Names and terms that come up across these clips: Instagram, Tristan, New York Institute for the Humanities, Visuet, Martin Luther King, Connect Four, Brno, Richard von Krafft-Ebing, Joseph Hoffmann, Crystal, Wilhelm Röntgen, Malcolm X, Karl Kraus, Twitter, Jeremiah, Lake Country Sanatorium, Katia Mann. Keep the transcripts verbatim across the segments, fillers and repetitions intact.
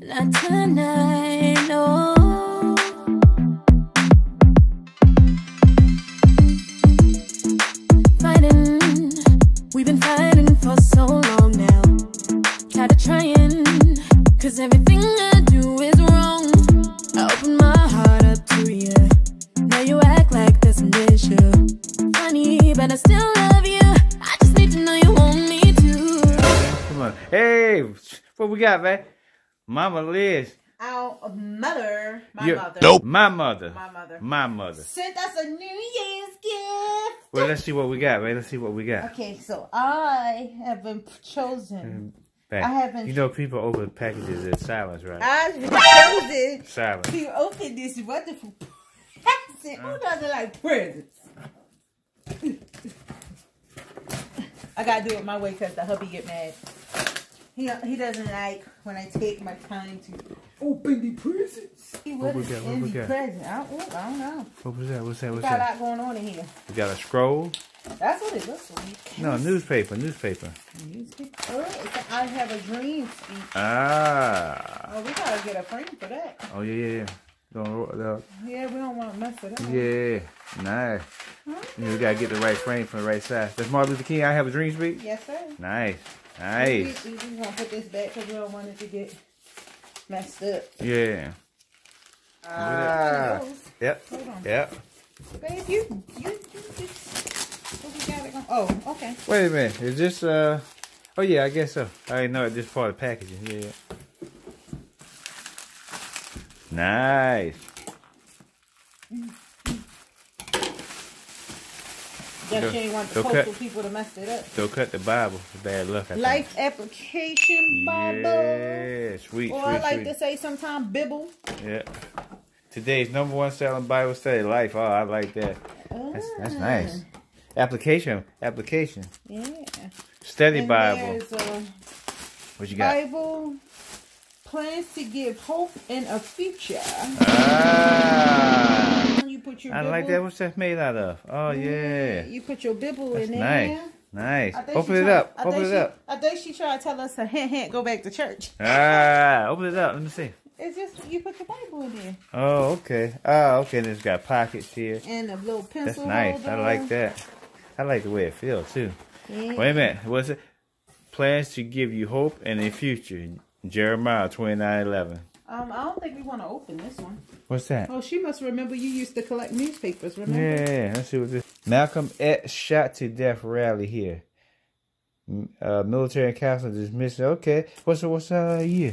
Not tonight, no. Fighting, we've been fighting for so long now. Tired of trying, cause everything I do is wrong. I open my heart up to you, now you act like there's an issue. Funny, but I still love you. I just need to know you want me to. Come on, hey, what we got, man? Mama Liz. Our mother. My Your, mother. Nope. My mother. My mother. My mother. Sent us a New Year's gift. Well, let's see what we got, right? Let's see what we got. Okay, so I have been chosen. Back. I haven't. You know, people open packages in silence, right? I've been chosen. Silence. To open this wonderful present. Who doesn't like presents? I gotta do it my way because the hubby get mad. He, he doesn't like when I take my time to open the presents. He wasn't in the present. I don't, I don't know. What was that? What's that? What's that? Got a lot going on in here. We got a scroll. That's what it looks like. No, newspaper. Newspaper. Newspaper. Oh, it's a, I have a dream speech. Ah. Oh, we got to get a frame for that. Oh, yeah, yeah, yeah. Don't, don't. Yeah, we don't want to mess it up. Yeah, nice. Okay. You got to get the right frame for the right size. That's Martin Luther King, I have a dream speech? Yes, sir. Nice. Nice. We, we just want to put this back because we don't want it to get messed up. Yeah. Ah. Uh, yep. Hold on. Yep. Babe, you, you, you just, what we got it going? Oh, okay. Wait a minute. Is this, uh, oh yeah, I guess so. I didn't know this part of the packaging. Yeah. Nice. Mm. Just she ain't want the postal people to mess it up. Don't cut the Bible. Bad luck. I Life think. Application Bible. Yeah, sweet. Or sweet, I like sweet. to say sometimes Bibble. Yeah. Today's number one selling Bible study, Life. Oh, I like that. Oh. That's, that's nice. Application. Application. Yeah. Study and Bible. What you got? Bible. Plans to give hope in a future. Ah. You put your I Bible. Like that. What's that made out of? Oh, yeah. You put your Bible That's in there. Nice. Nice. Open it tried, up. Open it she, up. I think she tried to tell us a hint, hint, go back to church. Ah, open it up. Let me see. It's just, you put your Bible in there. Oh, okay. Oh, okay. There's got pockets here. And a little pencil. That's nice. Holder. I like that. I like the way it feels, too. Yeah. Wait a minute. What's it? Plans to give you hope in the future. Jeremiah twenty-nine eleven. Um, I don't think we want to open this one. What's that? Oh, she must remember you used to collect newspapers, remember? Yeah, let's see what this is. Malcolm X shot to death rally here. Uh, military council dismissed. Okay, what's the what's, uh, year?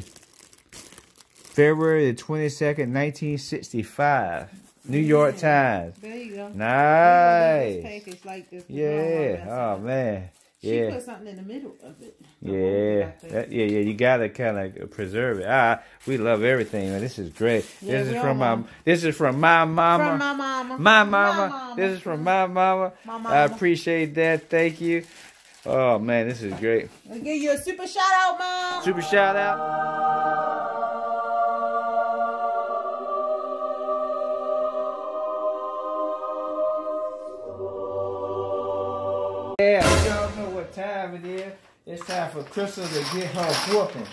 February the twenty-second, nineteen sixty-five. New yeah. York Times. There you go. Nice. Package like this. Yeah, oh, man. Yeah. She put something in the middle of it. Yeah, that, yeah, yeah. You gotta kind of preserve it. Ah, we love everything. Man. This is great. Yeah, this is from my. Mama. This is from my mama. From my mama. My mama. My mama. This is from my mama. my mama. I appreciate that. Thank you. Oh man, this is great. I'll give you a super shout out, mom. Super shout out. Yeah, y'all know what time it is. It's time for Crystal to get her whooping.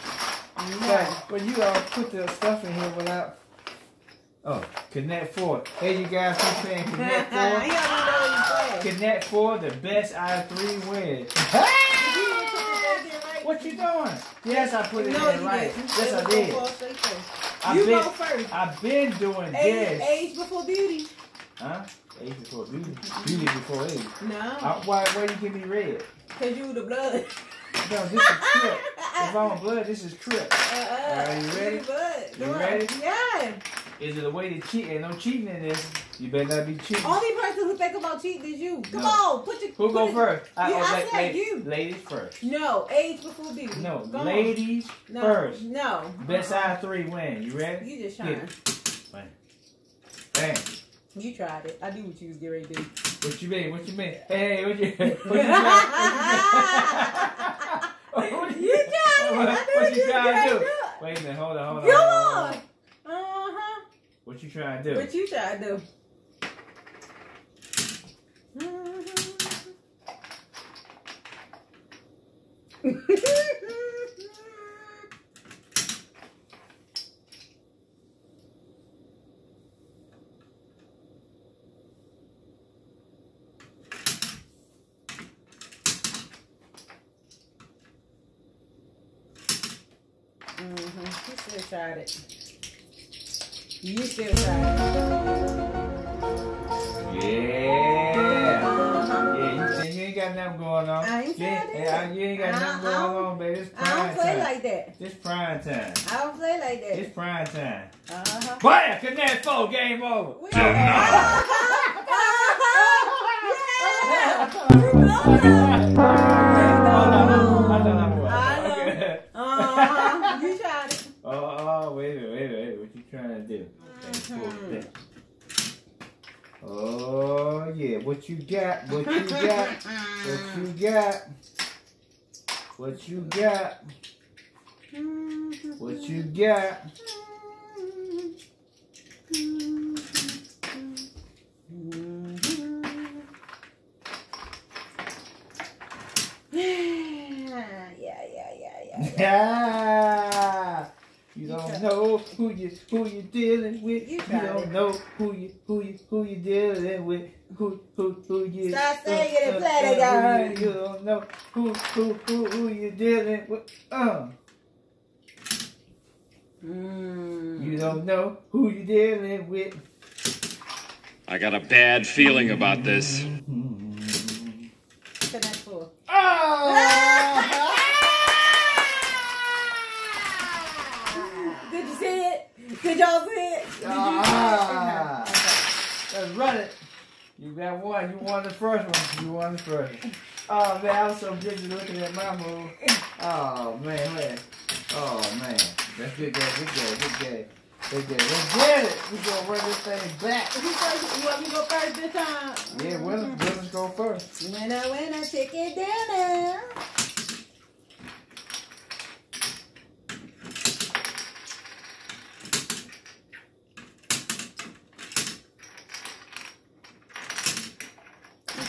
Yeah. But you all put the stuff in here without. Oh, Connect Four. Hey, you guys, we're playing Connect Four. Yeah, Connect Four, the best out of three wins. Hey! What you doing? Yes, I put it no, in right. Did. Yes, I did. I've you been, go first. I've been doing age, this. Age before beauty. Huh? Age before beauty. Beauty before age. No. I, why, why you give me red? Because you the blood. No, this is Crip. If I'm blood, this is Crip. Uh-uh. Are you ready? Blood. You ready? Yeah. Is it a way to cheat? Ain't no cheating in this. You better not be cheating. Only person who think about cheating is you. Come no. on. Put your... Who put go it, first? I, you, oh, I said lady, you. Ladies first. No. Age before beauty. No. Go ladies on. First. No. no. Best out of three win. You ready? You just shine. Bang. Bang. You tried it. I knew what you was getting ready to do. What you mean? What you mean? Hey, what you mean? What you tried it. What you trying to do? Wait a minute. Hold on. Hold on. Come on. Uh-huh. What you trying to do? What you trying to do? Mm-hmm. You still tried it. You still tried it. Yeah. Yeah, you, you ain't got nothing going on. I ain't yeah, tried yeah, You ain't got nothing I, going on, baby. It's prime time. I don't play time. like that. It's prime time. I don't play like that. It's prime time. Uh-huh. Bam! Connect four, game over. We Oh yeah, what you got, what you got, what you got, what you got, what you got. Yeah, yeah, yeah, yeah, yeah. You don't know who you who you dealing with. You, you don't it. know who you who you who you dealing with. Who who who you? Stop saying it and play that guy. You don't know who who who who you dealing with. Um. Mm. You don't know who you dealing with. I got a bad feeling about this. Mm. Oh. Did y'all see it? Ah, okay. Let's run it. You got one. You won the first one. You won the first one. Oh, man, I was so busy looking at my move. Oh, man, man. Oh, man. That's good, guys. Good, guys. Good, guys. Good, guys. Let's get it. We're going to run this thing back. You want me to go first this time? Yeah, women's, women's go first. When I win, I take it down.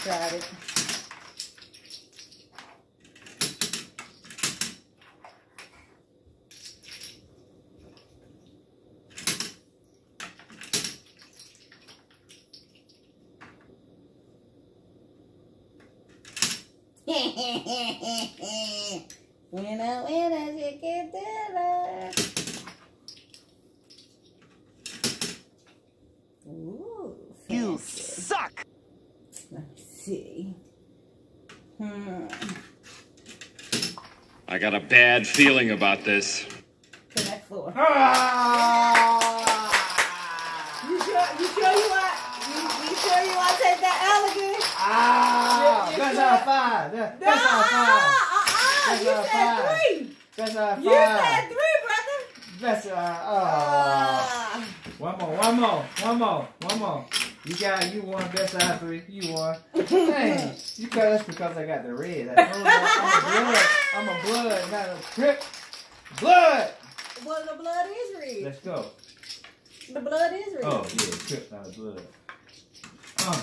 Got it. When I win, I should get dinner. Ooh, you suck. See. Hmm. I got a bad feeling about this. Connect four. Ah! You sure you sure you want you, you sure you want to take that L again? Ah! That's our five. That's our five. You said three. That's our five. You said three, brother. That's our oh. One more, one more, one more, one more. You got, you won, best out of three, you won. Dang, you cut us because I got the red. I told you, I'm a blood, I'm a blood, not a trip. Blood! Well, the blood is red. Let's go. The blood is red. Oh, yeah, trip, not a blood. Uh.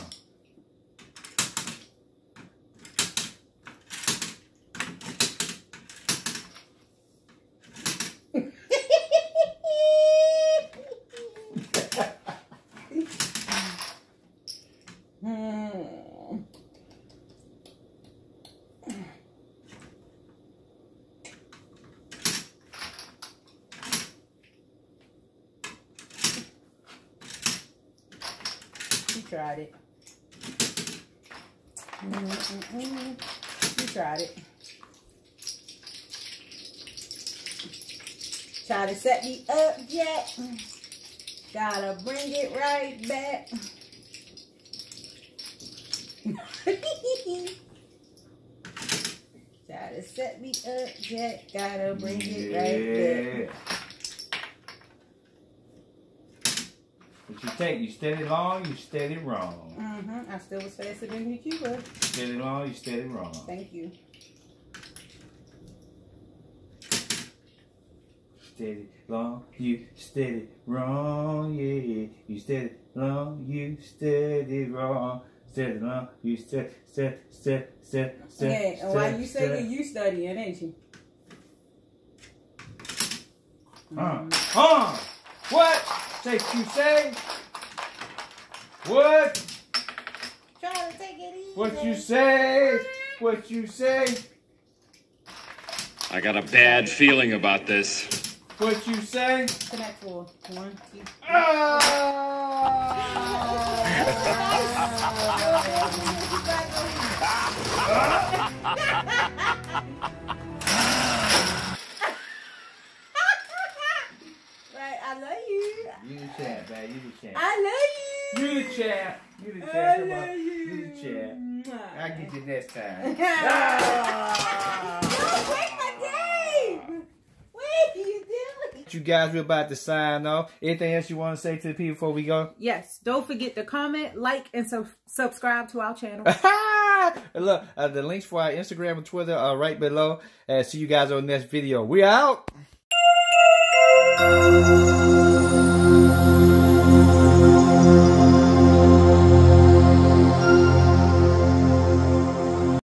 Tried it. Mm-mm-mm. You tried it. Try to set me up yet. Gotta bring it right back. Try to set me up yet. Gotta bring it right back. Yeah. You take, you steady long, you steady wrong. Mm-hmm. I still was faster than you, Cuba. Steady long, you steady wrong. Thank you. Steady long, you steady wrong, yeah. You steady long, you steady wrong. Steady long, you steady, steady, steady, steady, steady. Yeah, and steady, while you say you, you studying, ain't you? Mm-hmm. Uh, uh, what? Take you say? What? Try to take it easy. What you say? What you say? I got a bad feeling about this. What you say? Connect four. One, two, three. Right, I love you. You the champ, man. You the champ. I love you. You the champ. You the champ. I love you. You the champ. I'll get you next time. Don't break my game. What are you doing? You guys, we're about to sign off. Anything else you want to say to the people before we go? Yes. Don't forget to comment, like, and sub subscribe to our channel. Look, uh, the links for our Instagram and Twitter are right below. Uh, see you guys on the next video. We out.